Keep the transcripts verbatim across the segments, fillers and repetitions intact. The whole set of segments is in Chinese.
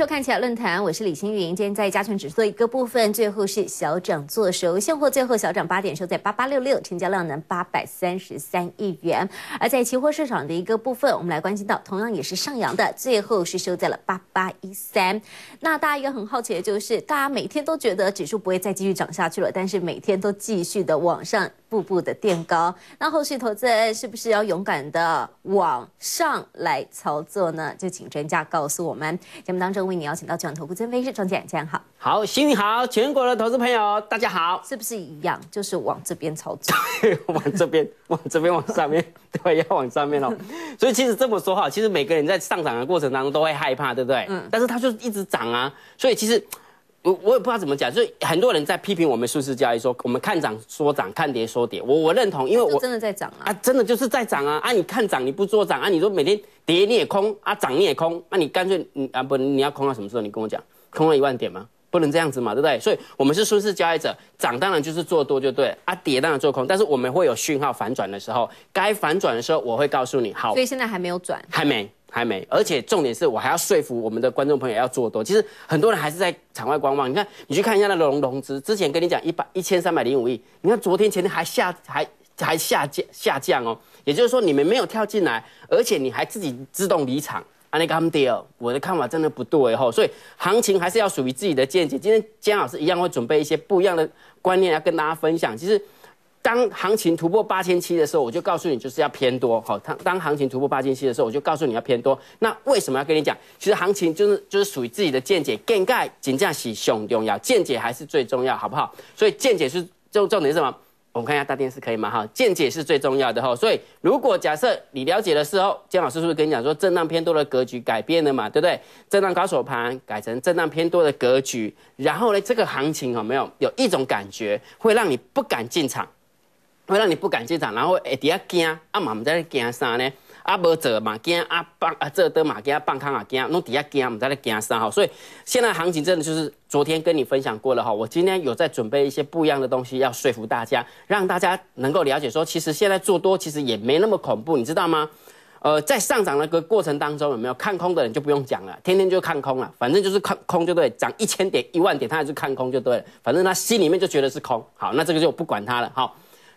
收看起来论坛，我是李星云。今天在加权指数一个部分，最后是小涨做收，现货最后小涨八点，收在八八六六，成交量呢八百三十三亿元。而在期货市场的一个部分，我们来关心到，同样也是上扬的，最后是收在了八八一三。那大家一个很好奇的就是，大家每天都觉得指数不会再继续涨下去了，但是每天都继续的往上，步步的垫高。那后续投资人是不是要勇敢的往上来操作呢？就请专家告诉我们。节目当中，为你邀请到券投顾曾飞是庄姐，这样好，好，幸运好，全国的投资朋友大家好，是不是一样？就是往这边操作，往这边，往这边，往上面，对，要往上面哦。所以其实这么说哈，其实每个人在上涨的过程当中都会害怕，对不对？嗯。但是它就一直涨啊，所以其实我我也不知道怎么讲，所以很多人在批评我们数字交易说，我们看涨说涨，看跌说跌，我我认同，因为我真的在涨啊，啊，真的就是在涨啊，啊，你看涨你不做涨啊，你说每天。跌你也空啊，涨你也空啊，你干脆你啊不，你要空到什么时候？你跟我讲，空了一万点吗？不能这样子嘛，对不对？所以我们是顺势交易者，涨当然就是做多就对了啊，跌当然做空，但是我们会有讯号反转的时候，该反转的时候我会告诉你。好，所以现在还没有转，还没，还没，而且重点是我还要说服我们的观众朋友要做多。其实很多人还是在场外观望，你看你去看一下那融融资，之前跟你讲一百一千三百零五亿，你看昨天前天还下还。还下降下降哦，也就是说你们没有跳进来，而且你还自己自动离场，啊，那他们跌哦，我的看法真的不对哦，所以行情还是要属于自己的见解。今天姜老师一样会准备一些不一样的观念要跟大家分享。其实，当行情突破八千七的时候，我就告诉你就是要偏多。好，当当行情突破八千七的时候，我就告诉你要偏多。那为什么要跟你讲？其实行情就是就是属于自己的见解，更改真正是最重要，见解还是最重要，好不好？所以见解是重重点是什么？我们看一下大电视可以吗？哈，见解是最重要的哈。所以如果假设你了解的时候，姜老师是不是跟你讲说震荡偏多的格局改变了嘛？对不对？震荡高手盘改成震荡偏多的格局，然后呢，这个行情有没有有一种感觉会让你不敢进场，会让你不敢进场，然后哎底下惊啊嘛，唔知咧惊啥呢？啊无做嘛惊啊放啊做得嘛惊放空啊惊，拢底下惊唔知咧惊啥哈。所以现在行情真的就是。昨天跟你分享过了哈，我今天有在准备一些不一样的东西要说服大家，让大家能够了解说，其实现在做多其实也没那么恐怖，你知道吗？呃，在上涨的个过程当中，有没有看空的人就不用讲了，天天就看空了，反正就是看空就对，涨一千点、一万点，他还是看空就对了，反正他心里面就觉得是空。好，那这个就不管他了哈。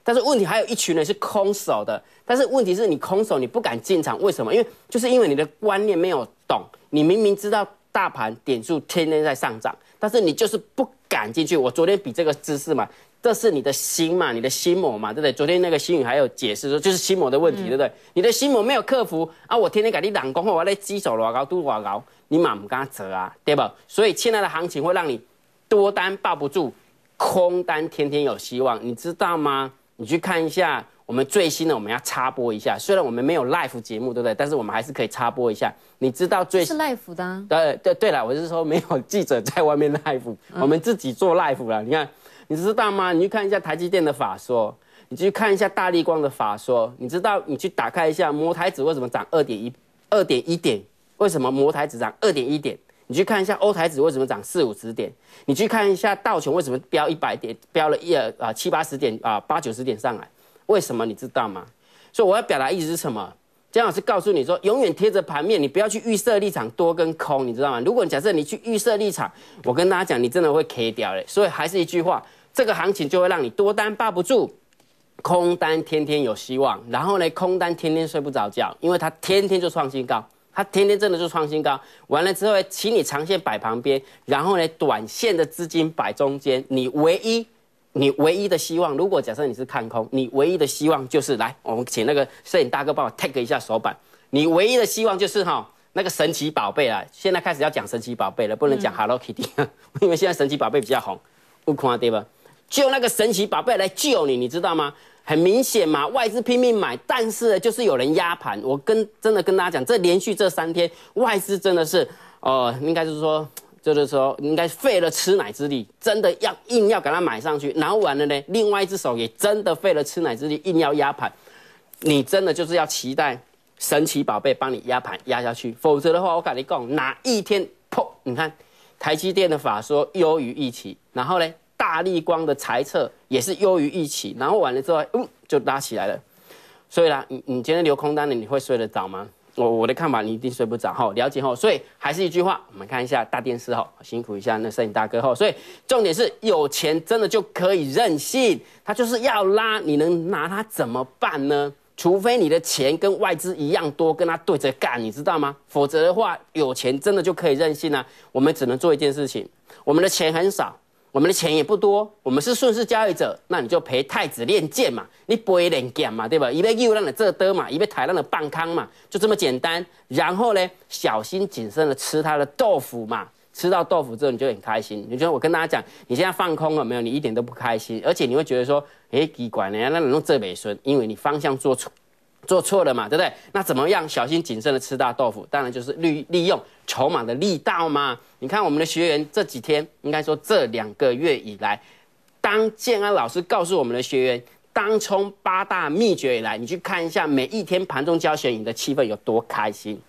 但是问题还有一群人是空手的，但是问题是你空手你不敢进场，为什么？因为就是因为你的观念没有懂，你明明知道。大盘点数天天在上涨，但是你就是不敢进去。我昨天比这个姿势嘛，这是你的心嘛，你的心魔嘛，对不对？昨天那个星宇还有解释说，就是心魔的问题，嗯、对不对？你的心魔没有克服啊，我天天给你朗攻，我来鸡手拉高度拉高，你嘛不敢折啊，对吧？所以现在的行情会让你多单抱不住，空单天天有希望，你知道吗？你去看一下我们最新的，我们要插播一下。虽然我们没有 live 节目，对不对？但是我们还是可以插播一下。你知道最是 live 的、啊？对对对了，我是说没有记者在外面 live，、嗯、我们自己做 live 了。你看，你知道吗？你去看一下台积电的法说，你去看一下大立光的法说。你知道，你去打开一下摩台指为什么涨二点一二点一点？为什么摩台指涨二点一点？你去看一下欧台指为什么涨四五十点，你去看一下道琼为什么飙一百点，飙了一呃啊七八十点啊八九十点上来，为什么你知道吗？所以我要表达意思是什么？姜老师告诉你说，永远贴着盘面，你不要去预设立场多跟空，你知道吗？如果你假设你去预设立场，我跟大家讲，你真的会 K 掉嘞。所以还是一句话，这个行情就会让你多单抱不住，空单天天有希望，然后呢，空单天天睡不着觉，因为它天天就创新高。它天天真的就创新高，完了之后，请你长线摆旁边，然后呢，短线的资金摆中间。你唯一，你唯一的希望，如果假设你是看空，你唯一的希望就是来，我们请那个摄影大哥帮我 tag 一下手板。你唯一的希望就是哈、哦，那个神奇宝贝啦，现在开始要讲神奇宝贝了，不能讲 Hello Kitty，、嗯、因为现在神奇宝贝比较红，有看对吧？就那个神奇宝贝来救你，你知道吗？很明显嘛，外资拼命买，但是就是有人压盘。我跟真的跟大家讲，这连续这三天，外资真的是，呃，应该就是说，就是说，应该费了吃奶之力，真的要硬要给它买上去。然后完了呢，另外一只手也真的费了吃奶之力，硬要压盘。你真的就是要期待神奇宝贝帮你压盘压下去，否则的话，我跟你讲，哪一天砰，你看台积电的法说优于预期，然后呢？大立光的财测也是优于预期，然后完了之后，嗯，就拉起来了。所以啦，你你今天留空单的，你会睡得着吗？我我的看法你一定睡不着哈，了解哈。所以还是一句话，我们看一下大电视哈，辛苦一下那摄影大哥哈。所以重点是有钱真的就可以任性，他就是要拉，你能拿他怎么办呢？ 除非你的钱跟外资一样多，跟他对着干，你知道吗？否则的话，有钱真的就可以任性啊！我们只能做一件事情，我们的钱很少，我们的钱也不多，我们是顺势交易者，那你就陪太子练剑嘛，你不会练剑嘛，对吧？一被诱让你这得嘛，一被抬让你半康嘛，就这么简单。然后呢，小心谨慎的吃他的豆腐嘛。 吃到豆腐之后，你就很开心。你觉得我跟大家讲，你现在放空了没有？你一点都不开心，而且你会觉得说，哎，奇怪呢，那弄这尾孙，因为你方向做错，做错了嘛，对不对？那怎么样小心谨慎的吃到豆腐？当然就是利利用筹码的力道嘛。你看我们的学员这几天，应该说这两个月以来，当建安老师告诉我们的学员当冲八大秘诀以来，你去看一下每一天盘中教学营的气氛有多开心。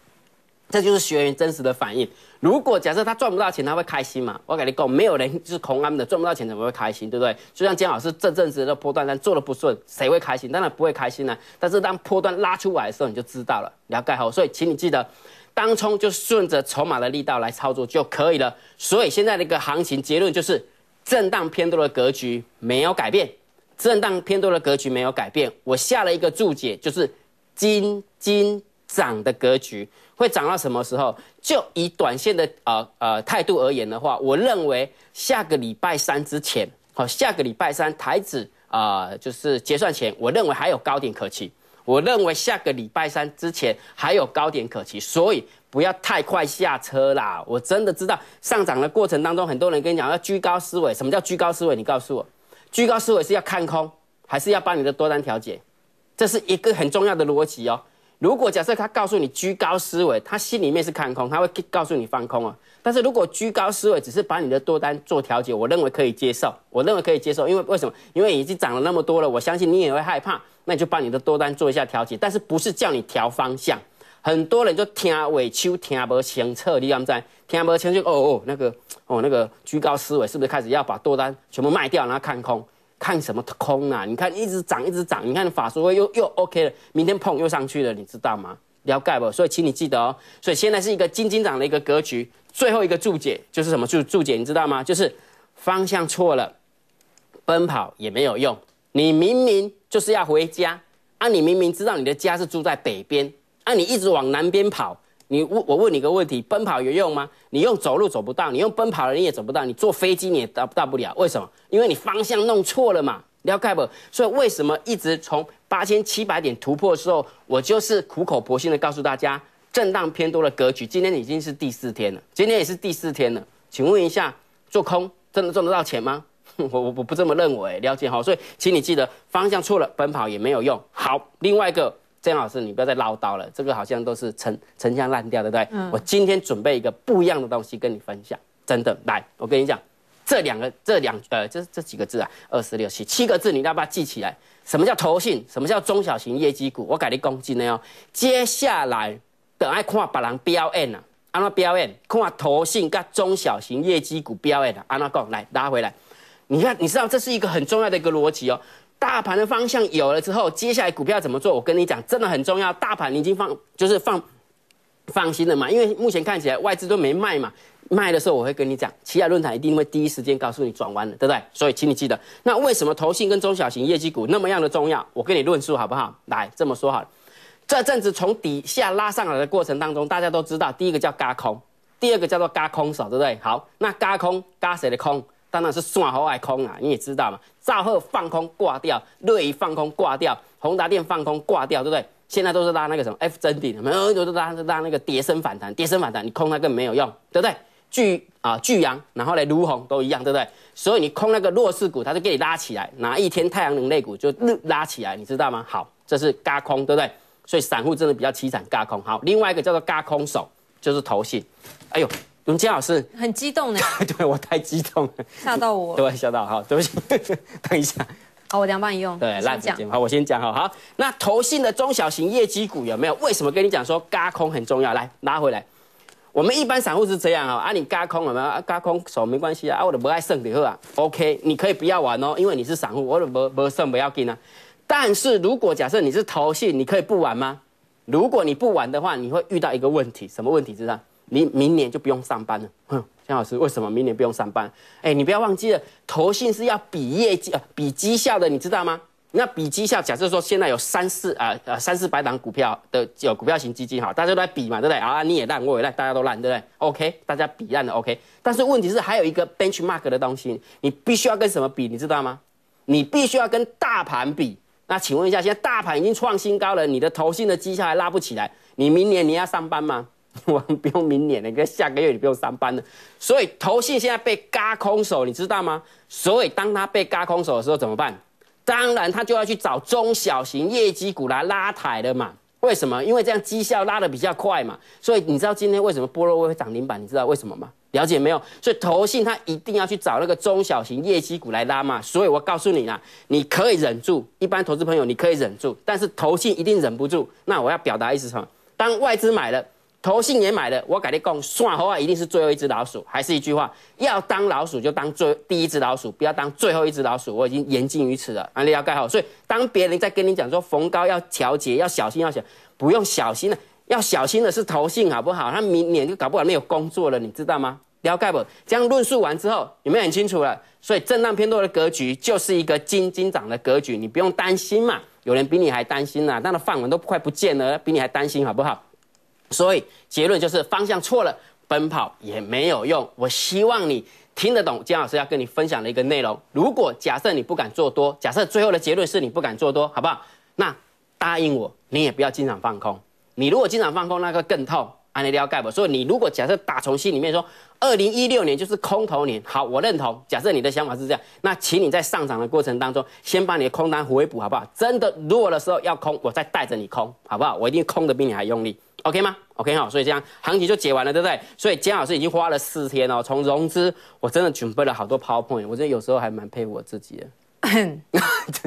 这就是学员真实的反应。如果假设他赚不到钱，他会开心吗？我跟你讲，没有人就是空安的，赚不到钱怎么会开心，对不对？就像姜老师这阵子的波段单做的不顺，谁会开心？当然不会开心啊。但是当波段拉出来的时候，你就知道了，了解好。所以，请你记得，当冲就顺着筹码的力道来操作就可以了。所以现在的一个行情结论就是，震荡偏多的格局没有改变，震荡偏多的格局没有改变。我下了一个注解，就是金金。 涨的格局会涨到什么时候？就以短线的呃呃态度而言的话，我认为下个礼拜三之前，好，下个礼拜三台指啊、呃、就是结算前，我认为还有高点可期。我认为下个礼拜三之前还有高点可期，所以不要太快下车啦。我真的知道上涨的过程当中，很多人跟你讲要居高思维。什么叫居高思维？你告诉我，居高思维是要看空，还是要帮你的多单调节？这是一个很重要的逻辑哦。 如果假设他告诉你居高思维，他心里面是看空，他会告诉你放空啊。但是如果居高思维只是把你的多单做调节，我认为可以接受，我认为可以接受，因为为什么？因为已经涨了那么多了，我相信你也会害怕，那你就把你的多单做一下调节，但是不是叫你调方向？很多人就听尾秋听不清楚，你知不知？听不清就哦哦那个哦那个居高思维是不是开始要把多单全部卖掉，然后看空？ 看什么空啊？你看一直涨，一直涨。你看法说又又 OK 了，明天碰又上去了，你知道吗？了解不？所以请你记得哦。所以现在是一个金金涨的一个格局。最后一个注解就是什么注注解？你知道吗？就是方向错了，奔跑也没有用。你明明就是要回家啊！你明明知道你的家是住在北边啊！你一直往南边跑。 你我我问你个问题，奔跑有用吗？你用走路走不到，你用奔跑了你也走不到，你坐飞机你也到到不了，为什么？因为你方向弄错了嘛，了解不？所以为什么一直从八千七百点突破的时候，我就是苦口婆心的告诉大家，震荡偏多的格局，今天已经是第四天了，今天也是第四天了，请问一下，做空真的赚得到钱吗？我我我不这么认为，了解哈，所以请你记得方向错了，奔跑也没有用。好，另外一个。 郑老师，你不要再唠叨了，这个好像都是陈陈腔滥调，对不对？嗯、我今天准备一个不一样的东西跟你分享，真的。来，我跟你讲，这两个这两呃，这这几个字啊，二四六七七个字，你要不要记起来？什么叫投信？什么叫中小型业绩股？我改你讲真的哦。接下来等爱看别人表演啊，安怎表演？看投信跟中小型业绩股表演啊，安怎讲？来拉回来，你看，你知道这是一个很重要的一个逻辑哦。 大盘的方向有了之后，接下来股票怎么做？我跟你讲，真的很重要。大盘你已经放，就是放放心了嘛，因为目前看起来外资都没卖嘛。卖的时候我会跟你讲，奇亚论坛一定会第一时间告诉你转弯的，对不对？所以请你记得，那为什么投信跟中小型业绩股那么样的重要？我跟你论述好不好？来，这么说好了，这阵子从底下拉上来的过程当中，大家都知道，第一个叫嘎空，第二个叫做嘎空手，对不对？好，那嘎空嘎谁的空？ 当然是算好爱空啊，你也知道嘛。兆赫放空挂掉，瑞仪放空挂掉，宏达电放空挂掉，对不对？现在都是拉那个什么 F 真顶，没有都是拉拉那个跌升反弹，跌升反弹，你空它更没有用，对不对？巨啊、呃、巨阳，然后呢如虹都一样，对不对？所以你空那个弱势股，它就给你拉起来，哪一天太阳能类股就拉起来，你知道吗？好，这是軋空，对不对？所以散户真的比较凄惨，軋空。好，另外一个叫做軋空手，就是投信。哎呦。 永嘉老师很激动呢，对我太激动了，吓到我，对，吓到，好，对不起，等一下，好，我等下帮你用，对，烂讲，好，我先讲，好好，那投信的中小型业绩股有没有？为什么跟你讲说軋空很重要？来拉回来，我们一般散户是这样啊，啊，你軋空有没有？啊，軋空手没关系啊，啊，我都不爱胜的喝啊 ，OK， 你可以不要玩哦，因为你是散户，我都不不胜不要紧啊。但是如果假设你是投信，你可以不玩吗？如果你不玩的话，你会遇到一个问题，什么问题？知道？你明年就不用上班了。哼，江老师，为什么明年不用上班？哎、欸，你不要忘记了，投信是要比业绩、呃、比绩效的，你知道吗？那比绩效，假设说现在有三四啊呃三四百档股票的有股票型基金哈，大家都在比嘛，对不对？啊，你也烂，我也烂，大家都烂，对不对 ？OK， 大家比烂了 OK。但是问题是还有一个 benchmark 的东西，你必须要跟什么比，你知道吗？你必须要跟大盘比。那请问一下，现在大盘已经创新高了，你的投信的绩效还拉不起来，你明年你要上班吗？我不用明年了，你下个月你不用上班了。所以投信现在被嘎空手，你知道吗？所以当他被嘎空手的时候怎么办？当然，他就要去找中小型业绩股来拉抬了嘛？为什么？因为这样绩效拉得比较快嘛。所以你知道今天为什么波若威会涨停板？你知道为什么吗？了解没有？所以投信他一定要去找那个中小型业绩股来拉嘛。所以我告诉你啦，你可以忍住，一般投资朋友你可以忍住，但是投信一定忍不住。那我要表达意思是什么？当外资买了，投信也买了，我跟你讲，算好啊，一定是最后一只老鼠。还是一句话，要当老鼠就当最第一只老鼠，不要当最后一只老鼠。我已经言尽于此了，安利要盖好。所以当别人在跟你讲说逢高要调节，要小心，要小心，不用小心了，要小心的是投信好不好？他明年就搞不好没有工作了，你知道吗？了解不？这样论述完之后，有没有很清楚了？所以震荡偏多的格局就是一个金金涨的格局，你不用担心嘛。有人比你还担心啊，那个范文都快不见了，比你还担心好不好？所以结论就是方向错了，奔跑也没有用。我希望你听得懂姜老师要跟你分享的一个内容。如果假设你不敢做多，假设最后的结论是你不敢做多，好不好？那答应我，你也不要经常放空。你如果经常放空，那个更痛。按你了解不？所以你如果假设打从心里面说，二零一六年就是空头年，好，我认同。假设你的想法是这样，那请你在上涨的过程当中，先把你的空单回补，好不好？真的弱的时候要空，我再带着你空，好不好？我一定空的比你还用力。OK 吗 ？OK 好，所以这样行情就解完了，对不对？所以姜老师已经花了四天哦，从融资，我真的准备了好多 PowerPoint， 我真的有时候还蛮佩服我自己的。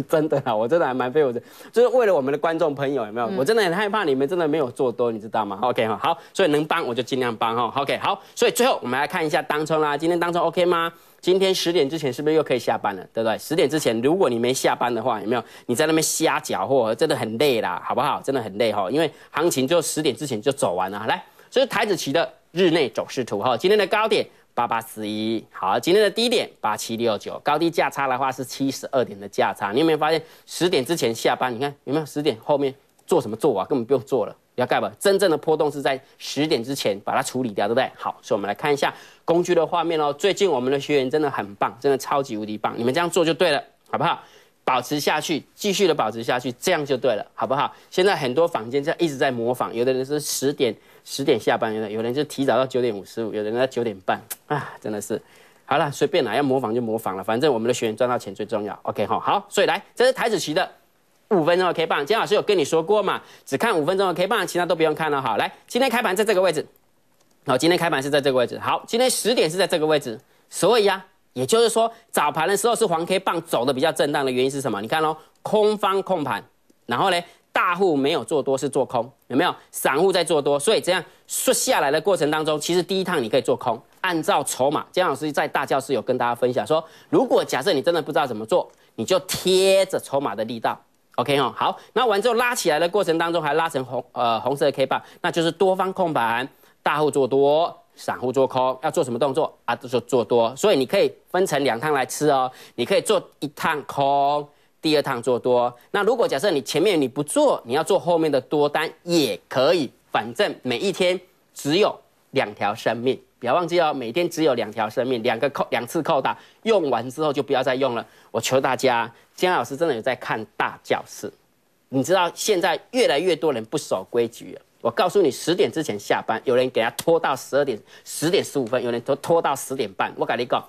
真的啦，我真的还蛮佩服的，就是为了我们的观众朋友有没有？嗯、我真的很害怕你们真的没有做多，你知道吗 ？OK 哈，好，所以能帮我就尽量帮哈。OK 好，所以最后我们来看一下当冲啦，今天当冲 OK 吗？今天十点之前是不是又可以下班了，对不对？十点之前，如果你没下班的话，有没有？你在那边瞎搅和，真的很累啦，好不好？真的很累哈，因为行情就十点之前就走完了。来，这是台指期的日内走势图哈，今天的高点八八四一，好，今天的低点八七六九，高低价差的话是七十二点的价差。你有没有发现十点之前下班？你看有没有十点后面做什么做啊？根本不用做了。要干嘛？真正的波动是在十点之前把它处理掉，对不对？好，所以我们来看一下工具的画面哦。最近我们的学员真的很棒，真的超级无敌棒，你们这样做就对了，好不好？保持下去，继续的保持下去，这样就对了，好不好？现在很多坊间在一直在模仿，有的人是十点十点下班，有的有人就提早到九点五十五，有人在九点半，啊，真的是。好了，随便啦，要模仿就模仿了，反正我们的学员赚到钱最重要。OK 哈，好，所以来，这是台指期的五分钟的 K 棒，姜老师有跟你说过嘛？只看五分钟的 K 棒，其他都不用看了。好，来，今天开盘在这个位置，好，今天开盘是在这个位置。好，今天十点是在这个位置，所以啊，也就是说早盘的时候是黄 K 棒走的比较震荡的原因是什么？你看咯，空方控盘，然后呢，大户没有做多是做空，有没有？散户在做多，所以这样说下来的过程当中，其实第一趟你可以做空，按照筹码，姜老师在大教室有跟大家分享说，如果假设你真的不知道怎么做，你就贴着筹码的力道。OK 哈，好，那完之后拉起来的过程当中还拉成红呃红色的 K 棒，那就是多方控盘，大户做多，散户做空，要做什么动作啊？就做多，所以你可以分成两趟来吃哦，你可以做一趟空，第二趟做多。那如果假设你前面你不做，你要做后面的多单也可以，反正每一天只有两条生命。不要忘记哦，每天只有两条生命，两个扣两次扣打，用完之后就不要再用了。我求大家，姜老师真的有在看大教室，你知道现在越来越多人不守规矩了。我告诉你，十点之前下班，有人给他拖到十二点、十点十五分，有人都拖到十点半。我跟你讲，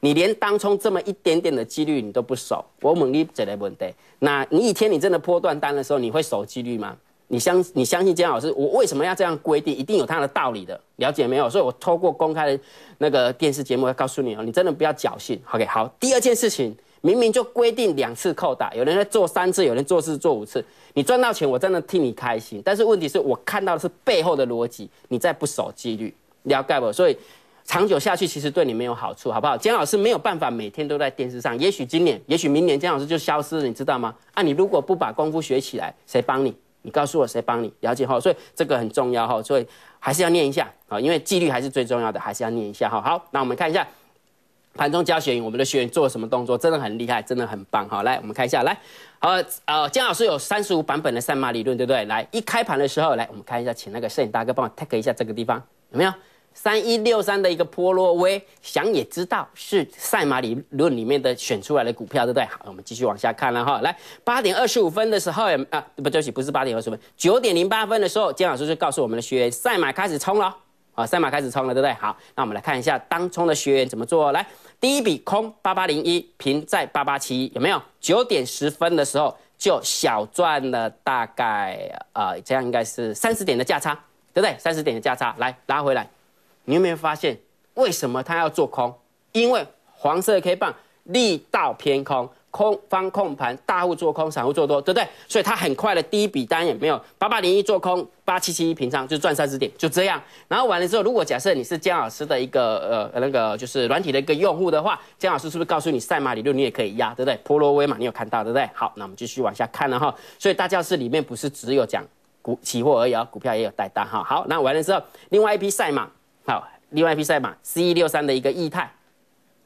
你连当冲这么一点点的几率你都不守，我问你这个问题，那你一天你真的波段单的时候，你会守几率吗？你相你相信姜老师，我为什么要这样规定？一定有它的道理的，了解没有？所以我透过公开的那个电视节目要告诉你哦，你真的不要侥幸。OK， 好，第二件事情，明明就规定两次扣打，有人在做三次，有人做四做五次，你赚到钱，我真的替你开心。但是问题是我看到的是背后的逻辑，你在不守纪律，了解不？所以长久下去其实对你没有好处，好不好？姜老师没有办法每天都在电视上，也许今年，也许明年姜老师就消失了，你知道吗？啊，你如果不把功夫学起来，谁帮你？你告诉我谁帮你，了解哈，所以这个很重要哈，所以还是要念一下啊，因为纪律还是最重要的，还是要念一下哈。好，那我们看一下盘中教学营，我们的学员做什么动作，真的很厉害，真的很棒哈。来，我们看一下，来，好，呃，姜老师有三十五版本的散马理论，对不对？来，一开盘的时候，来，我们看一下，请那个摄影大哥帮我 tag 一下这个地方，有没有？ 三一六三的一个波洛威，想也知道是赛马理论里面的选出来的股票，对不对？好，我们继续往下看了哈。来， 八点二十五 分的时候，啊，不对不起，不是 八点二十五 分， 九点零八 分的时候，姜老师就告诉我们的学员，赛马开始冲了，啊，赛马开始冲了，对不对？好，那我们来看一下当冲的学员怎么做。来，第一笔空八八零一，平在八八七一，有没有？ 九点十 分的时候就小赚了大概呃，这样应该是三十点的价差，对不对？三十点的价差，来拉回来。 你有没有发现为什么他要做空？因为黄色 K 棒力道偏空，空方控盘，大户做空，散户做多，对不对？所以他很快的第一笔单也没有，八八零一做空，八七七一平仓就赚三十点，就这样。然后完了之后，如果假设你是姜老师的一个呃那个就是软体的一个用户的话，姜老师是不是告诉你赛马理论你也可以压，对不对？波罗威嘛，你有看到对不对？好，那我们继续往下看了哈。所以大教室里面不是只有讲股期货而已，股票也有带单哈。好，那完了之后，另外一批赛马。 好，另外一批赛马四一六三的一个液态，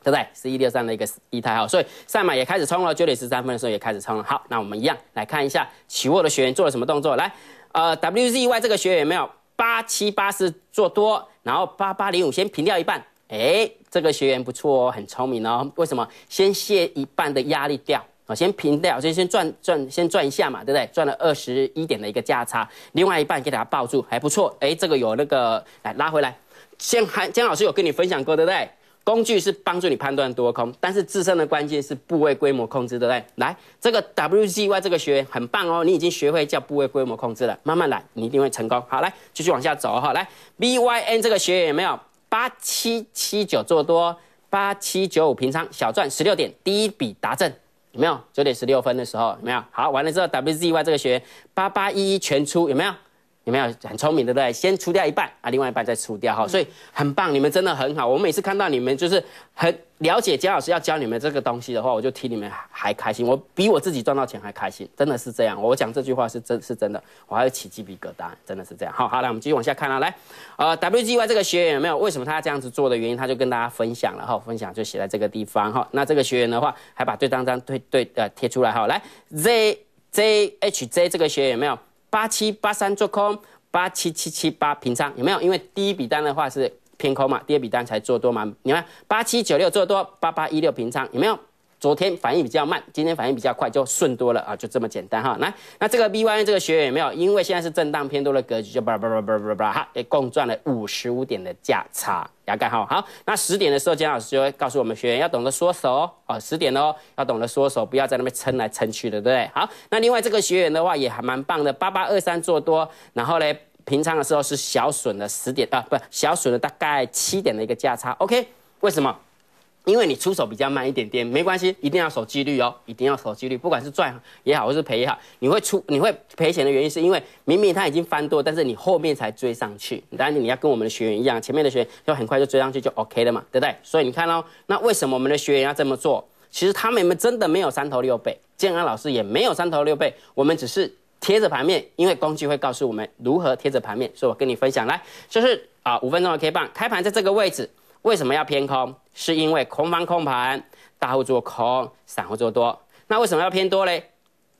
对不对？ 四一六三的一个液态哈，所以赛马也开始冲了， 九点十三分的时候也开始冲了。好，那我们一样来看一下期货的学员做了什么动作。来，呃 ，W Z Y 这个学员有没有八七八四做多，然后八八零五先平掉一半。哎，这个学员不错哦，很聪明哦。为什么？先卸一半的压力掉。 先平掉，先先赚赚，先赚一下嘛，对不对？赚了二十一点的一个价差，另外一半给它抱住，还不错。哎，这个有那个来拉回来。姜姜老师有跟你分享过，对不对？工具是帮助你判断多空，但是自身的关键是部位规模控制，对不对？来，这个 W Z Y 这个学员很棒哦，你已经学会叫部位规模控制了，慢慢来，你一定会成功。好，来继续往下走哈、哦。来 ，B Y N 这个学员有没有八七七九做多， 八七九五平仓小赚十六点，第一笔达阵。 有没有九点十六分的时候有没有？好，完了之后 W Z Y 这个学员八八一一全出有没有？有没有很聪明对不对？先出掉一半啊，另外一半再出掉哈，所以很棒，你们真的很好。我每次看到你们就是很了解姜老师要教你们这个东西的话，我就替你们还开心，我比我自己赚到钱还开心，真的是这样。我讲这句话是真是真的，我还有起鸡皮疙瘩，真的是这样。好，好了，我们继续往下看啊，来，呃 ，W Z Y 这个学员有没有？为什么他这样子做的原因，他就跟大家分享了哈，分享就写在这个地方哈。那这个学员的话，还把对账单对对呃贴出来哈。来 ，Z Z H J 这个学员有没有？ 八七八三做空，八七七七八平仓，有没有？因为第一笔单的话是偏空嘛，第二笔单才做多嘛。你看八七九六做多，八八一六平仓，有没有？昨天反应比较慢，今天反应比较快，就顺多了啊，就这么简单哈。来，那这个 B Y N 这个学员有没有？因为现在是震荡偏多的格局，就叭叭叭叭叭叭哈，也共赚了五十五点的价差，大概哈。好，那十点的时候，姜老师就会告诉我们学员要懂得缩手哦，哦，十点哦，要懂得缩手，不要在那边撑来撑去的，对不对？好，那另外这个学员的话也还蛮棒的，八八二三做多，然后嘞平仓的时候是小损了十点啊，不，小损了大概七点的一个价差。OK， 为什么？ 因为你出手比较慢一点点，没关系，一定要守纪律哦，一定要守纪律，不管是赚也好，或是赔也好，你会出你会赔钱的原因是因为明明它已经翻多，但是你后面才追上去。当然你要跟我们的学员一样，前面的学员就很快就追上去就 OK 了嘛，对不对？所以你看哦，那为什么我们的学员要这么做？其实他们们真的没有三头六臂，建安老师也没有三头六臂，我们只是贴着盘面，因为工具会告诉我们如何贴着盘面，所以我跟你分享来，就是啊五分钟的 K 棒开盘在这个位置。 为什么要偏空？是因为空方控盘，大户做空，散户做多。那为什么要偏多嘞？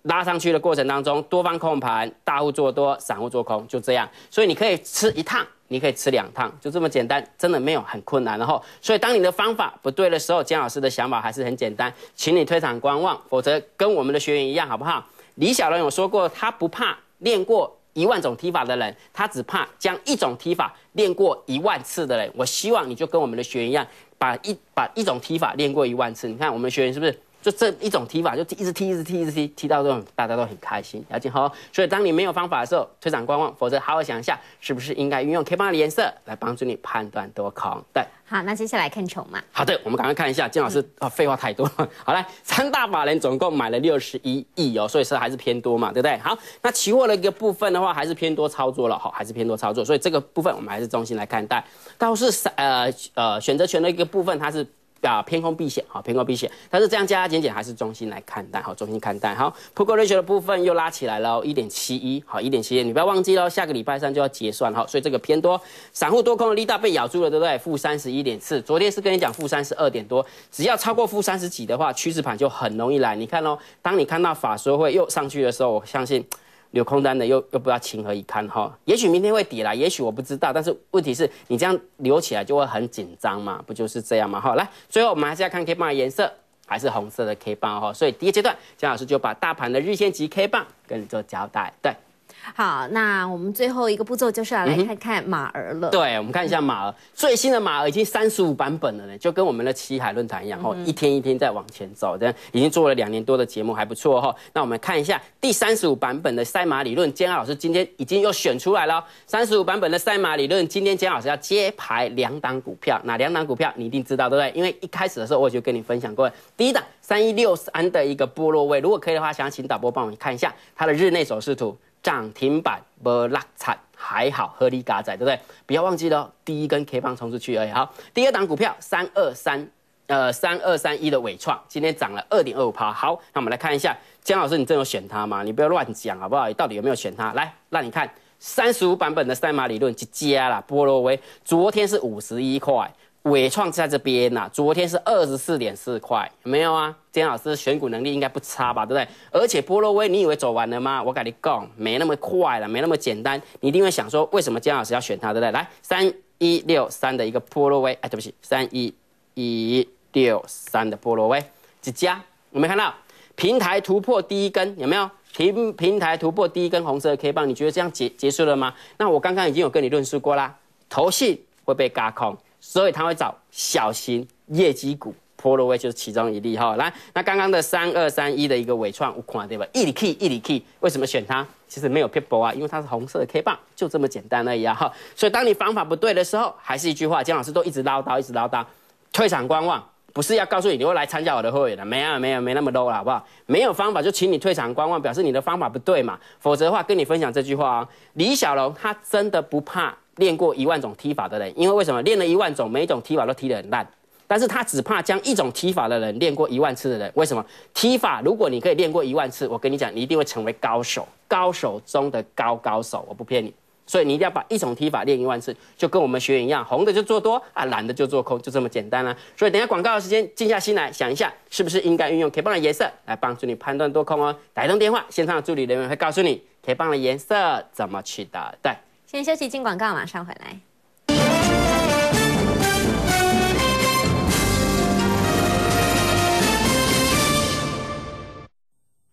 拉上去的过程当中，多方控盘，大户做多，散户做空，就这样。所以你可以吃一趟，你可以吃两趟，就这么简单，真的没有很困难。然后，所以当你的方法不对的时候，姜老师的想法还是很简单，请你退场观望，否则跟我们的学员一样，好不好？李小龙有说过，他不怕练过。 一万种踢法的人，他只怕将一种踢法练过一万次的人。我希望你就跟我们的学员一样，把一把一种踢法练过一万次。你看我们的学员是不是就这一种踢法就一直踢，一直踢，一直踢，踢到这种大家都很开心，了解哈？所以当你没有方法的时候，退场观望，否则好好想一下，是不是应该运用 K 棒的颜色来帮助你判断多空？对。 好，那接下来看筹码。好的，我们赶快看一下姜老师啊，废、嗯哦、话太多了。好来，三大法人总共买了六十一亿哦，所以说还是偏多嘛，对不对？好，那期货的一个部分的话，还是偏多操作了，好、哦，还是偏多操作，所以这个部分我们还是中心来看待。倒是呃呃选择权的一个部分，它是啊偏空避险啊，偏空避险。但是这样加加减减还是中心来看待哈，中心看待哈。Put Call Ratio 的部分又拉起来了， 一点七一 好 ，一点七一， 你不要忘记喽，下个礼拜三就要结算哈，所以这个偏多，散户多空的力道被咬住了，对不对？负 三十一点四， 昨天是跟你讲负三十二点多，只要超过负三十几的话，趋势盘就很容易来。你看喽，当你看到法说会又上去的时候，我相信。 有空单的又又不知道情何以堪哈，也许明天会跌啦，也许我不知道，但是问题是你这样留起来就会很紧张嘛，不就是这样嘛哈？来，最后我们还是要看 K 棒的颜色，还是红色的 K 棒哈，所以第一阶段江老师就把大盘的日线级 K 棒跟你做交代，对。 好，那我们最后一个步骤就是要来看看马儿了。嗯、对，我们看一下马儿，嗯、最新的马儿已经三十五版本了呢，就跟我们的七海论坛一样，哦、嗯，一天一天在往前走，这样已经做了两年多的节目，还不错哈、哦。那我们看一下第三十五版本的赛马理论，建安老师今天已经又选出来了、哦。三十五版本的赛马理论，今天建安老师要揭牌两档股票，哪两档股票你一定知道，对不对？因为一开始的时候我就跟你分享过，第一档三一六三的一个波落位，如果可以的话，想请导播帮我们看一下它的日内走势图。 涨停板不落惨，还好合理嘎仔，对不对？不要忘记了，第一根 K 棒冲出去而已。好，第二档股票三二三，呃，三二三一的伟创，今天涨了 二点二五趴。好，那我们来看一下，江老师，你真有选它吗？你不要乱讲好不好？你到底有没有选它？来，让你看三十五版本的赛马理论一家啦，波罗威昨天是五十一块。 伟创在这边呐、啊，昨天是 二十四点四 块，有没有啊？姜老师选股能力应该不差吧，对不对？而且波若威，你以为走完了吗？我跟你讲，没那么快了，没那么简单。你一定会想说，为什么姜老师要选它，对不对？来， 三一六三的一个波若威，哎，对不起， 三一一六三的波若威，几家？有没有看到平台突破第一根？有没有？ 平平台突破第一根红色的 K 棒，你觉得这样结结束了吗？那我刚刚已经有跟你论述过啦，投信会被軋空。 所以他会找小型业绩股，波罗威就是其中一例哈。来，那刚刚的三二三一的一个尾创，我看对吧？一里 K 一里 K， 为什么选它？其实没有 people 啊，因为它是红色的 K 棒，就这么简单而已啊哈。所以当你方法不对的时候，还是一句话，姜老师都一直唠叨，一直唠叨，退场观望，不是要告诉你你会来参加我的会员的，没有没有没那么 low 了，好不好？没有方法就请你退场观望，表示你的方法不对嘛。否则的话，跟你分享这句话啊、哦，李小龙他真的不怕。 练过一万种踢法的人，因为为什么练了一万种，每一种踢法都踢得很烂，但是他只怕将一种踢法的人练过一万次的人，为什么？踢法如果你可以练过一万次，我跟你讲，你一定会成为高手，高手中的高高手，我不骗你。所以你一定要把一种踢法练一万次，就跟我们学员一样，红的就做多啊，蓝的就做空，就这么简单啊。所以等一下广告的时间，静下心来想一下，是不是应该运用 K 棒的颜色来帮助你判断多空哦？打一通电话，线上的助理人员会告诉你 K 棒的颜色怎么取得。对。 先休息，进广告，马上回来。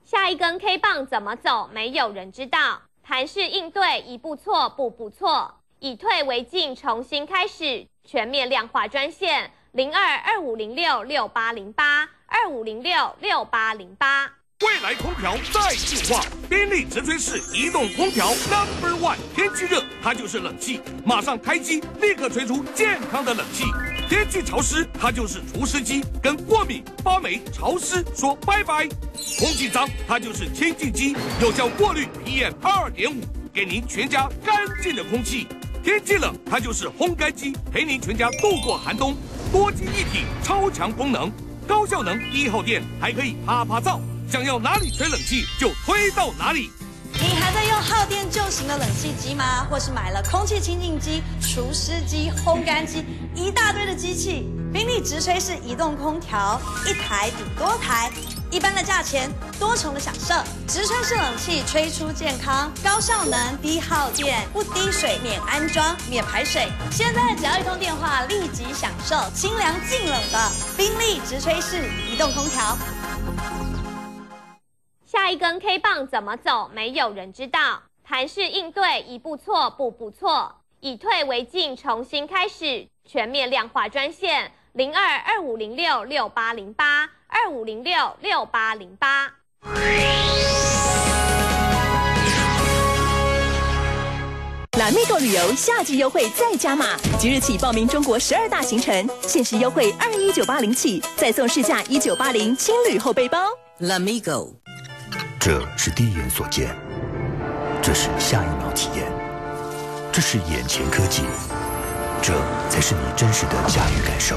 下一根 K 棒怎么走，没有人知道。盘势应对，一步错，步步错，以退为进，重新开始。全面量化专线零二二五零六六八零八二五零六六八零八。 未来空调再进化，宾利直推式移动空调 Number One。天气热，它就是冷气，马上开机，立刻吹出健康的冷气；天气潮湿，它就是除湿机，跟过敏、发霉、潮湿说拜拜；空气脏，它就是清净机，有效过滤 P M 二点五， 给您全家干净的空气；天气冷，它就是烘干机，陪您全家度过寒冬。多机一体，超强功能，高效能一号店，还可以啪啪照。 想要哪里吹冷气就吹到哪里。你还在用耗电旧型的冷气机吗？或是买了空气清净机、除湿机、烘干机，一大堆的机器？宾利直吹式移动空调，一台顶多台，一般的价钱，多重的享受。直吹式冷气吹出健康、高效能、低耗电，不滴水，免安装，免排水。现在只要一通电话，立即享受清凉净冷的宾利直吹式移动空调。 下一根 K 棒怎么走，没有人知道。盘势应对，一步错，步步错，以退为进，重新开始。全面量化专线零二二五零六六八零八二五零六六八零八。蓝蜜购旅游夏季优惠再加码，即日起报名中国十二大行程，限时优惠二一九八零起，再送市价一九八零轻旅后背包。蓝蜜购。 这是第一眼所见，这是下一秒体验，这是眼前科技，这才是你真实的驾驭感受。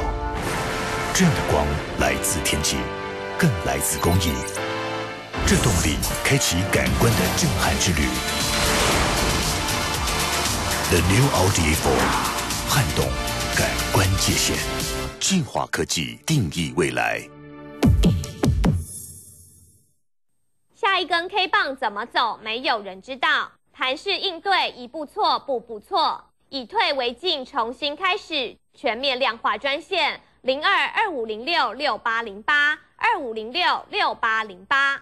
这样的光来自天气，更来自公益。这动力开启感官的震撼之旅。The new Audi A four， 撼动感官界限。进化科技定义未来。下一根 K 棒怎么走，没有人知道。盘式应对，一步错，步步错。以退为进，重新开始。全面量化专线。零二二五零六六八零八二五零六六八零八。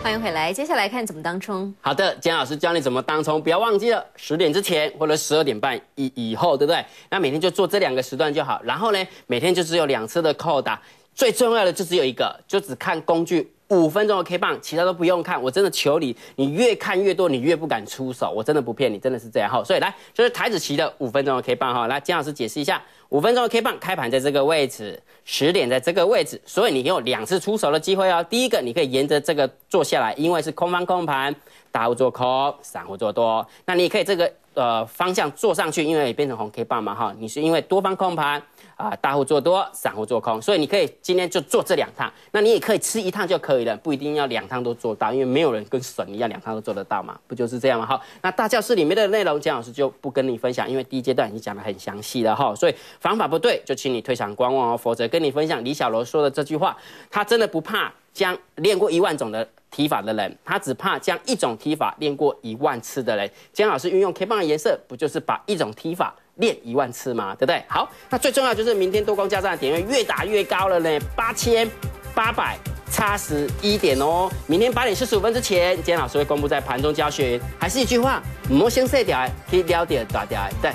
欢迎回来，接下来看怎么当冲。好的，姜老师教你怎么当冲，不要忘记了十点之前或者十二点半以以后，对不对？那每天就做这两个时段就好。然后呢，每天就只有两次的扣打，最重要的就只有一个，就只看工具。 五分钟的 K 棒，其他都不用看。我真的求你，你越看越多，你越不敢出手。我真的不骗你，真的是这样哈。所以来，就是台指期的五分钟的 K 棒哈。来，姜老师解释一下，五分钟的 K 棒开盘在这个位置，十点在这个位置，所以你有两次出手的机会哦。第一个，你可以沿着这个做下来，因为是空方控盘，大户做空，散户做多。那你也可以这个呃方向做上去，因为也变成红 K 棒嘛哈。你是因为多方控盘。 啊，大户做多，散户做空，所以你可以今天就做这两趟，那你也可以吃一趟就可以了，不一定要两趟都做到，因为没有人跟神一样两趟都做得到嘛，不就是这样吗？哈，那大教室里面的内容，姜老师就不跟你分享，因为第一阶段已经讲得很详细了哈，所以方法不对就请你退场观望哦，否则跟你分享李小楼说的这句话，他真的不怕将练过一万种的。 提法的人，他只怕将一种提法练过一万次的人。姜老师运用 K 棒的颜色，不就是把一种提法练一万次吗？对不对？好，那最重要就是明天多空交战的点位越打越高了呢，八千八百差十一点哦。明天八点四十五分之前，姜老师会公布在盘中教学。还是一句话，莫先睡掉，可以聊点打掉。对，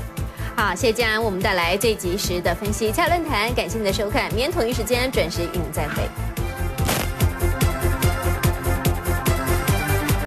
好，谢谢姜安，我们带来最及时的分析。蔡论坛，感谢您的收看，明天同一时间准时与您再会。